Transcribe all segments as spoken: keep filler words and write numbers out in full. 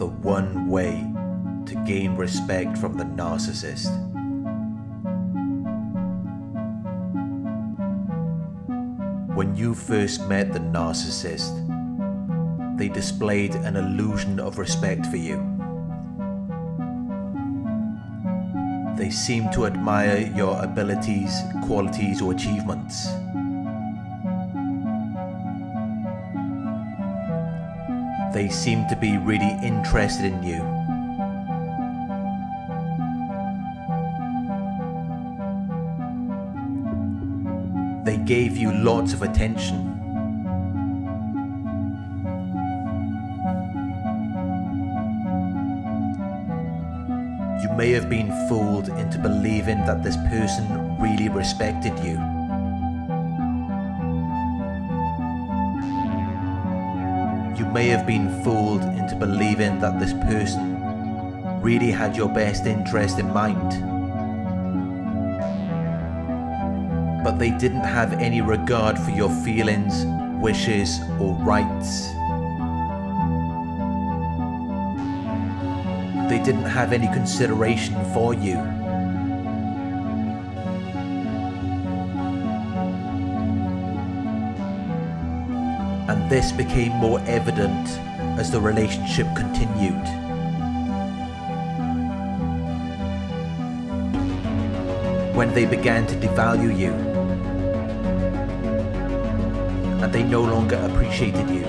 the one way to gain respect from the narcissist. When you first met the narcissist, they displayed an illusion of respect for you. They seemed to admire your abilities, qualities, or achievements. They seemed to be really interested in you. They gave you lots of attention. You may have been fooled into believing that this person really respected you. You may have been fooled into believing that this person really had your best interest in mind. But they didn't have any regard for your feelings, wishes, or rights. They didn't have any consideration for you. And this became more evident as the relationship continued. When they began to devalue you, and they no longer appreciated you,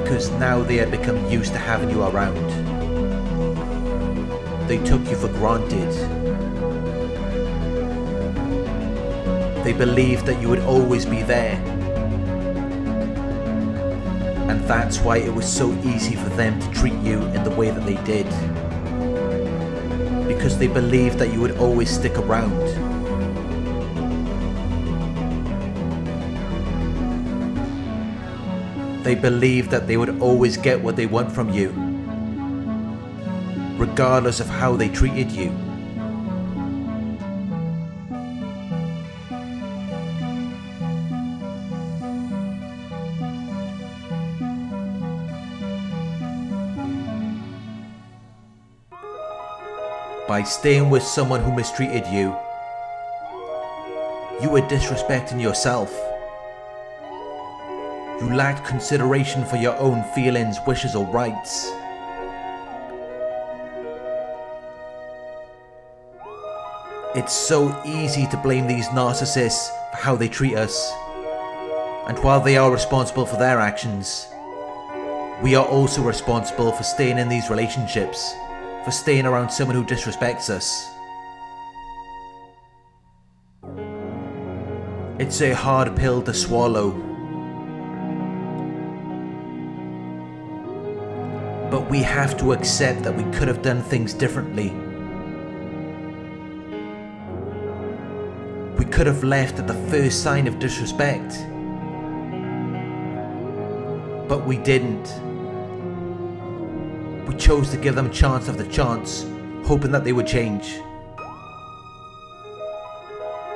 because now they had become used to having you around. They took you for granted. They believed that you would always be there, and that's why it was so easy for them to treat you in the way that they did, because they believed that you would always stick around. They believed that they would always get what they want from you, regardless of how they treated you. By staying with someone who mistreated you, you were disrespecting yourself. You lacked consideration for your own feelings, wishes, or rights. It's so easy to blame these narcissists for how they treat us. And while they are responsible for their actions, we are also responsible for staying in these relationships, for staying around someone who disrespects us. It's a hard pill to swallow. But we have to accept that we could have done things differently. We could have left at the first sign of disrespect. But we didn't. We chose to give them chance after chance, hoping that they would change.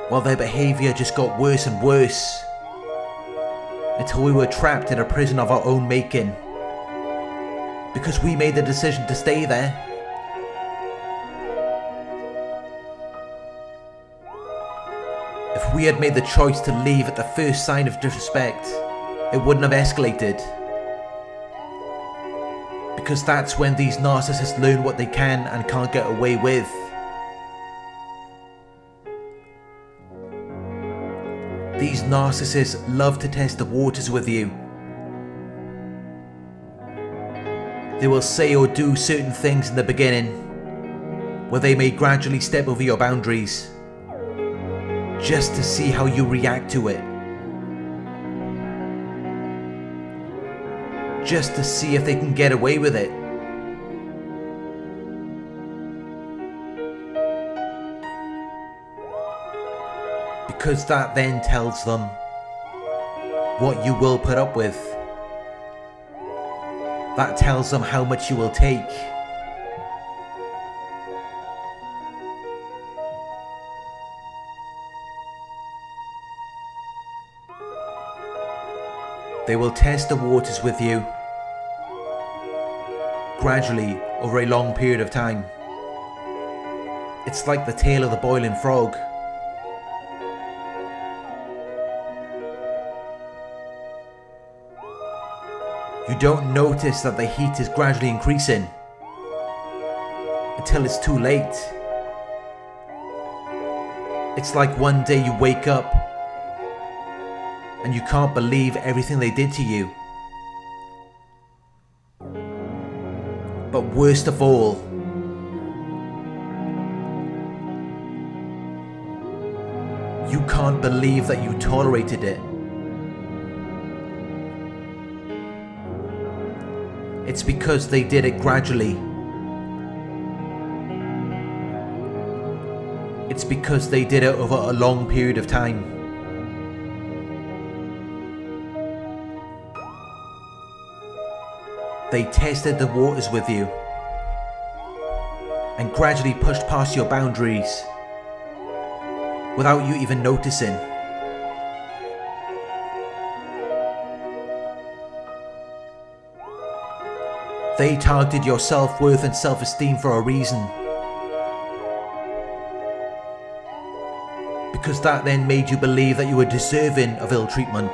While their behaviour just got worse and worse, until we were trapped in a prison of our own making. Because we made the decision to stay there. If we had made the choice to leave at the first sign of disrespect, it wouldn't have escalated. Because that's when these narcissists learn what they can and can't get away with. These narcissists love to test the waters with you. They will say or do certain things in the beginning, where they may gradually step over your boundaries, just to see how you react to it. Just to see if they can get away with it. Because that then tells them what you will put up with. That tells them how much you will take. They will test the waters with you gradually over a long period of time. It's like the tail of the boiling frog. You don't notice that the heat is gradually increasing until it's too late. It's like one day you wake up and you can't believe everything they did to you. But worst of all, you can't believe that you tolerated it. It's because they did it gradually. It's because they did it over a long period of time. They tested the waters with you and gradually pushed past your boundaries without you even noticing. They targeted your self-worth and self-esteem for a reason, because that then made you believe that you were deserving of ill treatment.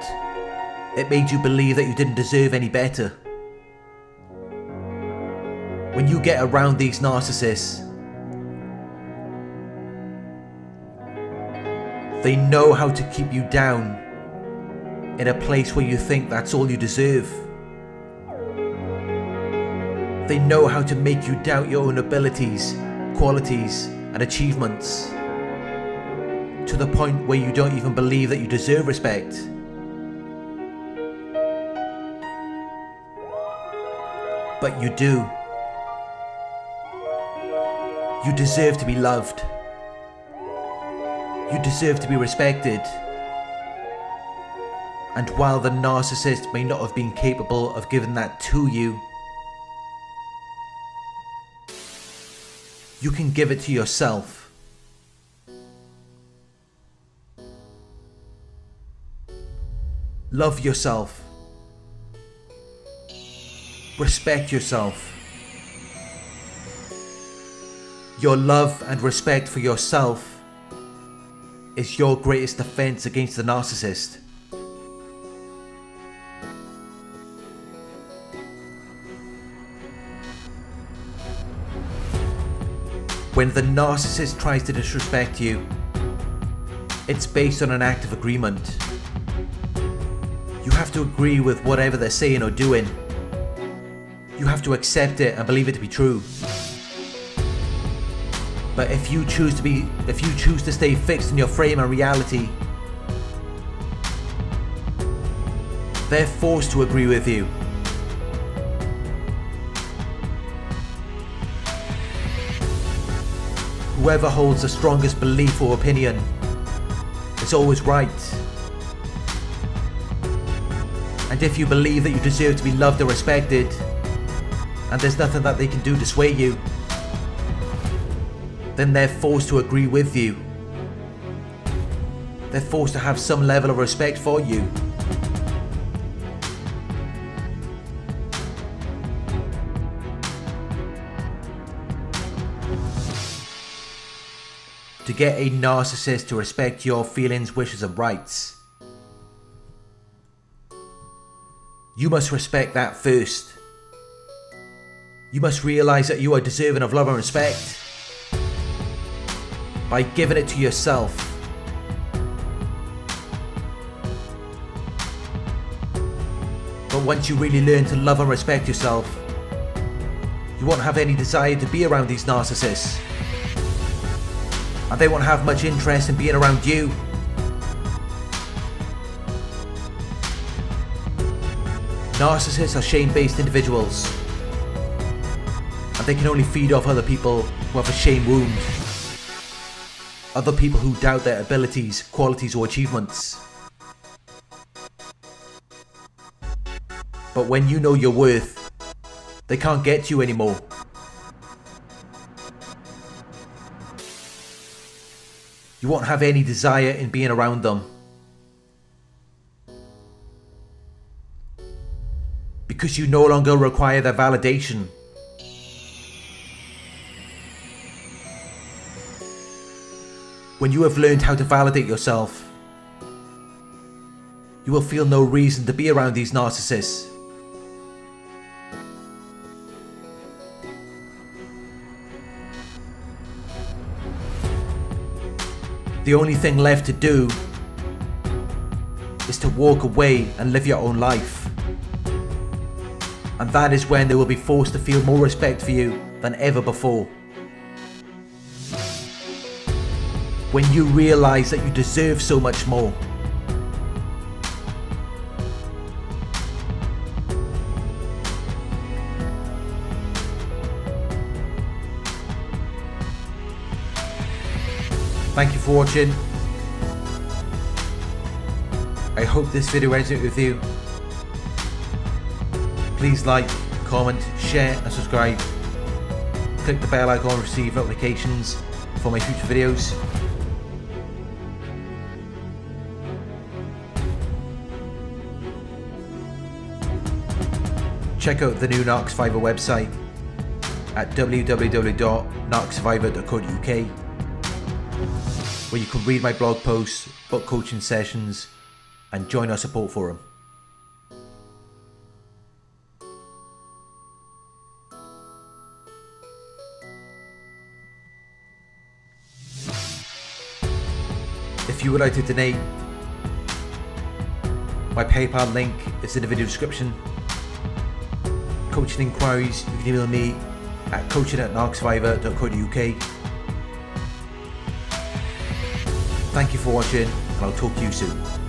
It made you believe that you didn't deserve any better. When you get around these narcissists, they know how to keep you down in a place where you think that's all you deserve. They know how to make you doubt your own abilities, qualities, and achievements, to the point where you don't even believe that you deserve respect. But you do. You deserve to be loved. You deserve to be respected. And while the narcissist may not have been capable of giving that to you, you can give it to yourself. Love yourself. Respect yourself. Your love and respect for yourself is your greatest defense against the narcissist. When the narcissist tries to disrespect you, it's based on an act of agreement. You have to agree with whatever they're saying or doing. You have to accept it and believe it to be true. But if you choose to be, if you choose to stay fixed in your frame and reality, they're forced to agree with you. Whoever holds the strongest belief or opinion is always right. And if you believe that you deserve to be loved or respected, and there's nothing that they can do to sway you, then they're forced to agree with you. They're forced to have some level of respect for you. To get a narcissist to respect your feelings, wishes, and rights, you must respect that first. You must realize that you are deserving of love and respect by giving it to yourself. But once you really learn to love and respect yourself, you won't have any desire to be around these narcissists, and they won't have much interest in being around you. Narcissists are shame-based individuals, and they can only feed off other people who have a shame wound, other people who doubt their abilities, qualities, or achievements. But when you know your worth, they can't get you anymore. You won't have any desire in being around them, because you no longer require their validation. when you have learned how to validate yourself, you will feel no reason to be around these narcissists. The only thing left to do is to walk away and live your own life. And that is when they will be forced to feel more respect for you than ever before. When you realize that you deserve so much more. Thank you for watching. I hope this video resonated with you. Please like, comment, share and subscribe. Click the bell icon to receive notifications for my future videos. Check out the new Narc Survivor website at w w w dot narc survivor dot co dot u k. where you can read my blog posts, book coaching sessions, and join our support forum. If you would like to donate, my PayPal link is in the video description. Coaching inquiries, you can email me at coaching at narc survivor dot co dot u k. Thank you for watching, and I'll talk to you soon.